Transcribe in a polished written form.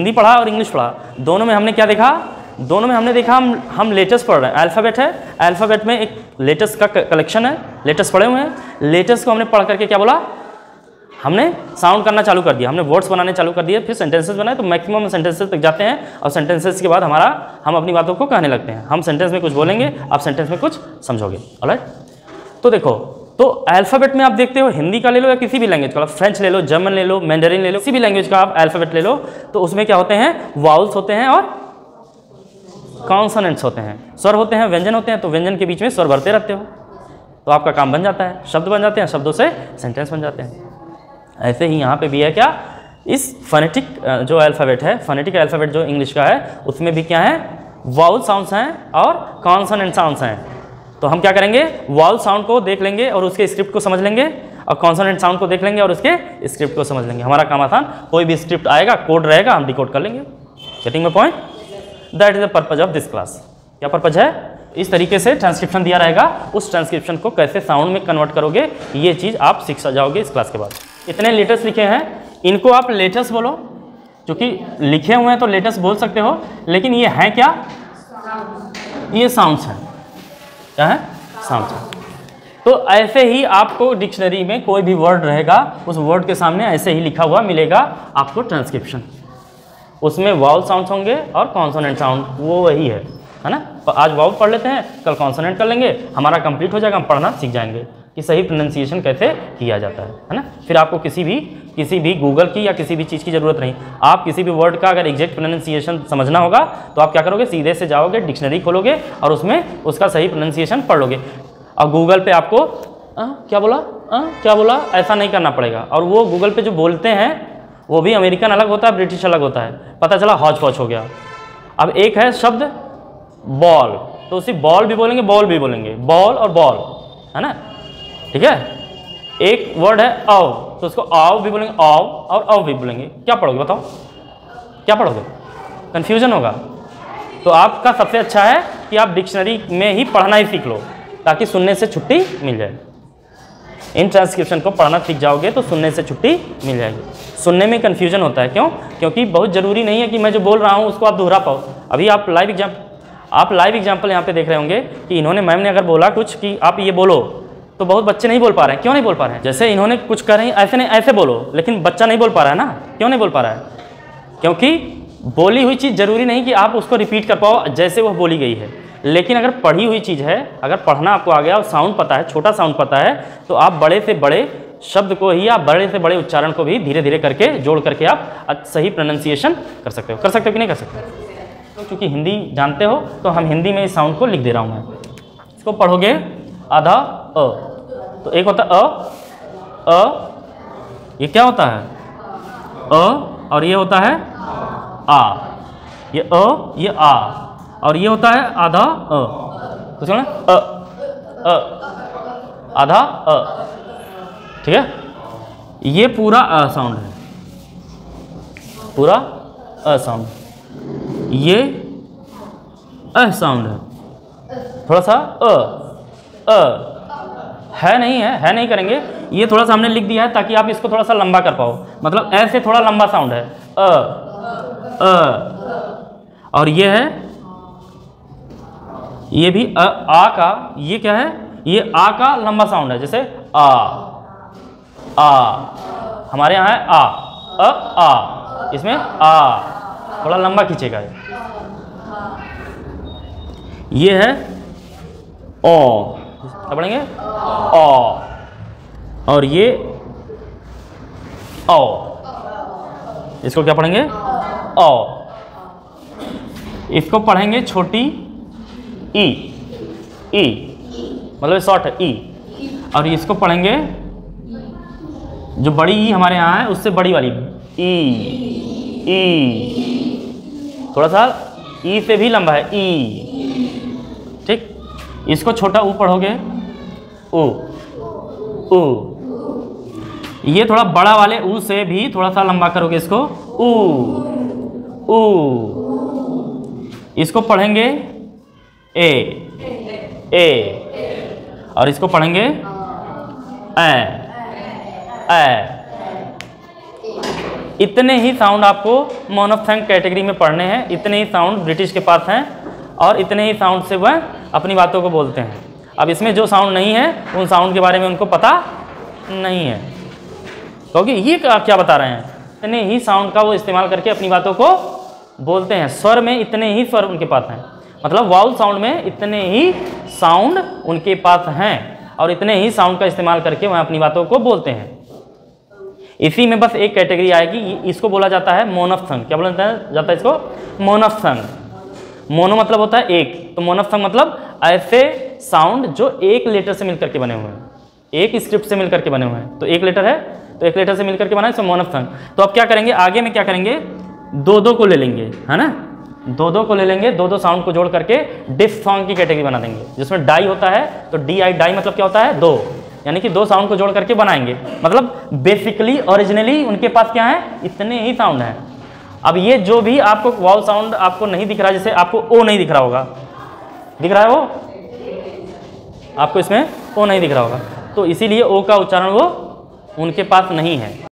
हिंदी पढ़ा और इंग्लिश पढ़ा, दोनों में हमने क्या देखा, दोनों में हमने देखा हम लेटेस्ट पढ़ रहे हैं। अल्फ़ाबेट है, अल्फ़ाबेट में एक लेटेस्ट का कलेक्शन है, लेटेस्ट पढ़े हुए हैं। लेटेस्ट को हमने पढ़ करके क्या बोला, हमने साउंड करना चालू कर दिया, हमने वर्ड्स बनाने चालू कर दिए, फिर सेंटेंसेस बनाए, तो मैक्सिमम सेंटेंसेस तक जाते हैं और सेंटेंसेस के बाद हम अपनी बातों को कहने लगते हैं। हम सेंटेंस में कुछ बोलेंगे, आप सेंटेंस में कुछ समझोगे। ऑलराइट, तो देखो, तो अल्फ़ाबेट में आप देखते हो, हिंदी का ले लो या किसी भी लैंग्वेज का, फ्रेंच ले लो, जर्मन ले लो, मैंडरिन ले लो, किसी भी लैंग्वेज का आप अल्फ़ाबेट ले लो, तो उसमें क्या होते हैं, वाउल्स होते हैं और कॉन्सोनेंट्स होते हैं, स्वर होते हैं, व्यंजन होते हैं। तो व्यंजन के बीच में स्वर भरते रहते हो, तो आपका काम बन जाता है, शब्द बन जाते हैं, शब्दों से सेंटेंस बन जाते हैं। ऐसे ही यहाँ पे भी है क्या, इस फनेटिक जो अल्फ़ाबेट है, फनेटिक अल्फ़ाबेट जो इंग्लिश का है, उसमें भी क्या है, वाउल साउंड्स हैं और कॉन्सोनेंट साउंड्स हैं। तो हम क्या करेंगे, वाउल साउंड को देख लेंगे और उसके स्क्रिप्ट को समझ लेंगे, और कॉन्सोनेंट साउंड को देख लेंगे और उसके स्क्रिप्ट को समझ लेंगे। हमारा काम आसान, कोई भी स्क्रिप्ट आएगा, कोड रहेगा, हम डिकोड कर लेंगे। Getting my point, that is the purpose of this class. क्या पर्पज है, इस तरीके से ट्रांसक्रिप्शन दिया रहेगा, उस ट्रांसक्रिप्शन को कैसे साउंड में कन्वर्ट करोगे, ये चीज़ आप सीख जाओगे इस क्लास के बाद। इतने लेटर्स लिखे हैं, इनको आप लेटर्स बोलो, क्योंकि लिखे हुए हैं तो लेटर्स बोल सकते हो, लेकिन ये हैं क्या, ये साउंड्स हैं। क्या है, साउंड्स हैं। तो ऐसे ही आपको डिक्शनरी में कोई भी वर्ड रहेगा, उस वर्ड के सामने ऐसे ही लिखा हुआ मिलेगा आपको ट्रांसक्रिप्शन, उसमें वाउल साउंड्स होंगे और कॉन्सोनेंट साउंड, वो वही है ना। आज वाउल पढ़ लेते हैं, कल कॉन्सोनेंट कर लेंगे, हमारा कंप्लीट हो जाएगा, हम पढ़ना सीख जाएंगे कि सही प्रोनंसिएशन कैसे किया जाता है ना। फिर आपको किसी भी गूगल की या किसी भी चीज़ की ज़रूरत नहीं। आप किसी भी वर्ड का अगर एग्जैक्ट प्रोनंसिएशन समझना होगा तो आप क्या करोगे, सीधे से जाओगे, डिक्शनरी खोलोगे और उसमें उसका सही प्रोनंसिएशन पढ़ लोगे। और गूगल पे आपको क्या बोला ऐसा नहीं करना पड़ेगा। और वो गूगल पे जो बोलते हैं वो भी अमेरिकन अलग होता है, ब्रिटिश अलग होता है, पता चला हौच पौच हो गया। अब एक है शब्द बॉल, तो उसी बॉल भी बोलेंगे, बॉल भी बोलेंगे, बॉल और बॉल है ना, ठीक है। एक वर्ड है आव, तो उसको आव भी बोलेंगे, आव और आव भी बोलेंगे। क्या पढ़ोगे बताओ, क्या पढ़ोगे, कन्फ्यूजन होगा। तो आपका सबसे अच्छा है कि आप डिक्शनरी में ही पढ़ना ही सीख लो, ताकि सुनने से छुट्टी मिल जाए। इन ट्रांसक्रिप्शन को पढ़ना सीख जाओगे तो सुनने से छुट्टी मिल जाएगी। सुनने में कन्फ्यूजन होता है, क्यों, क्योंकि बहुत ज़रूरी नहीं है कि मैं जो बोल रहा हूँ उसको आप दोहरा पाओ। अभी आप लाइव एग्जाम्पल यहाँ पे देख रहे होंगे कि इन्होंने, मैम ने अगर बोला कुछ कि आप ये बोलो, तो बहुत बच्चे नहीं बोल पा रहे हैं। क्यों नहीं बोल पा रहे हैं, जैसे इन्होंने कुछ कर रहे हैं, ऐसे नहीं ऐसे बोलो, लेकिन बच्चा नहीं बोल पा रहा है ना, क्यों नहीं बोल पा रहा है, क्योंकि बोली हुई चीज़ ज़रूरी नहीं कि आप उसको रिपीट कर पाओ जैसे वह बोली गई है। लेकिन अगर पढ़ी हुई चीज़ है, अगर पढ़ना आपको आ गया और साउंड पता है, छोटा साउंड पता है, तो आप बड़े से बड़े शब्द को ही, आप बड़े से बड़े उच्चारण को भी धीरे धीरे करके जोड़ करके आप सही प्रोनंसिएशन कर सकते हो। कर सकते हो कि नहीं कर सकते, क्योंकि हिंदी जानते हो तो हम हिंदी में इस साउंड को लिख दे रहा हूँ मैं। इसको पढ़ोगे आधा अ, तो एक होता है अ, ये क्या होता है अ, और ये होता है आ, ये अ, ये आ, और ये होता है आधा अ, तो सुनो अ अ आधा अ, ठीक है। ये पूरा अ साउंड है, पूरा अ साउंड, ये अ साउंड है, थोड़ा सा अ है नहीं करेंगे, ये थोड़ा सा हमने लिख दिया है ताकि आप इसको थोड़ा सा लंबा कर पाओ, मतलब ऐसे थोड़ा लंबा साउंड है अ, और ये है, ये भी आ का, ये क्या है, ये आ का लंबा साउंड है, जैसे आ आ, हमारे यहाँ है आ अ आ, इसमें आ थोड़ा लंबा खींचेगा। ये है ओ, क्या पढ़ेंगे ओ, और ये ओ, इसको क्या पढ़ेंगे ओ, इसको पढ़ेंगे छोटी ई ई, मतलब शॉर्ट है ई, और इसको पढ़ेंगे जो बड़ी ई हमारे यहाँ है उससे बड़ी वाली ई ई, थोड़ा सा ई से भी लंबा है ई, ठीक। इसको छोटा ऊ पढ़ोगे ऊ ऊ, ये थोड़ा बड़ा वाले ऊ से भी थोड़ा सा लंबा करोगे इसको ऊ ऊ, इसको पढ़ेंगे ए ए, और इसको पढ़ेंगे ऐ ऐ, इतने ही साउंड आपको मोनोफथेंग कैटेगरी में पढ़ने हैं, इतने ही साउंड ब्रिटिश के पास हैं और इतने ही साउंड से वह अपनी बातों को बोलते हैं। अब इसमें जो साउंड नहीं है उन साउंड के बारे में उनको पता नहीं है, क्योंकि ये क्या बता रहे हैं, इतने ही साउंड का वो इस्तेमाल करके अपनी बातों को बोलते हैं। स्वर में इतने ही स्वर उनके पास हैं, मतलब वाउल साउंड में इतने ही साउंड उनके पास हैं और इतने ही साउंड का इस्तेमाल करके वह अपनी बातों को बोलते हैं। इसी में बस एक कैटेगरी आएगी, इसको बोला जाता है मोनोफथेंग। क्या बोला जाता है इसको? मोनोफथेंग। मोनो मतलब होता है एक, तो मोनोफथेंग मतलब ऐसे साउंड जो एक लेटर से मिलकर के बने हुए हैं, एक स्क्रिप्ट से मिलकर के बने हुए हैं। तो एक लेटर है तो एक लेटर से मिलकर के बना है, इसको मोनोफथेंग। तो अब क्या करेंगे, आगे में क्या करेंगे, दो दो को ले लेंगे, है ना, दो दो को ले लेंगे, दो दो साउंड को जोड़ करके डिफथोंग की कैटेगरी बना देंगे, जिसमें डाई होता है। तो डी आई डाई मतलब क्या होता है, दो, यानी कि दो साउंड को जोड़ करके बनाएंगे। मतलब बेसिकली ओरिजिनली उनके पास क्या है, इतने ही साउंड हैं। अब ये जो भी आपको वाउल साउंड आपको नहीं दिख रहा, जैसे आपको ओ नहीं दिख रहा होगा, दिख रहा है वो आपको, इसमें ओ नहीं दिख रहा होगा, तो इसीलिए ओ का उच्चारण वो उनके पास नहीं है।